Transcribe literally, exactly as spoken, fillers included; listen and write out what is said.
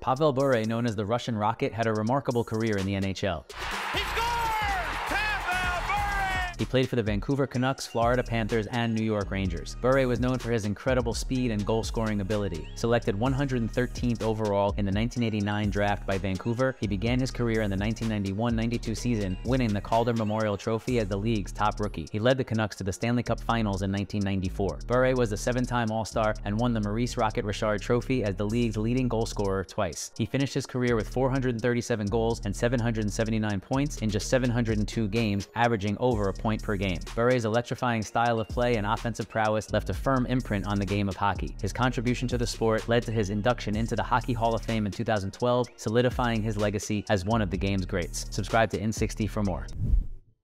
Pavel Bure, known as the Russian Rocket, had a remarkable career in the N H L. He scored! Pavel Bure! He played for the Vancouver Canucks, Florida Panthers, and New York Rangers. Bure was known for his incredible speed and goal-scoring ability. Selected one hundred thirteenth overall in the nineteen eighty-nine draft by Vancouver, he began his career in the nineteen ninety-one ninety-two season, winning the Calder Memorial Trophy as the league's top rookie. He led the Canucks to the Stanley Cup Finals in nineteen ninety-four. Bure was a seven-time All-Star and won the Maurice Rocket Richard Trophy as the league's leading goal scorer twice. He finished his career with four hundred thirty-seven goals and seven hundred seventy-nine points in just seven hundred two games, averaging over a point per game. Bure's electrifying style of play and offensive prowess left a firm imprint on the game of hockey. His contribution to the sport led to his induction into the Hockey Hall of Fame in two thousand twelve, solidifying his legacy as one of the game's greats. Subscribe to in sixty for more.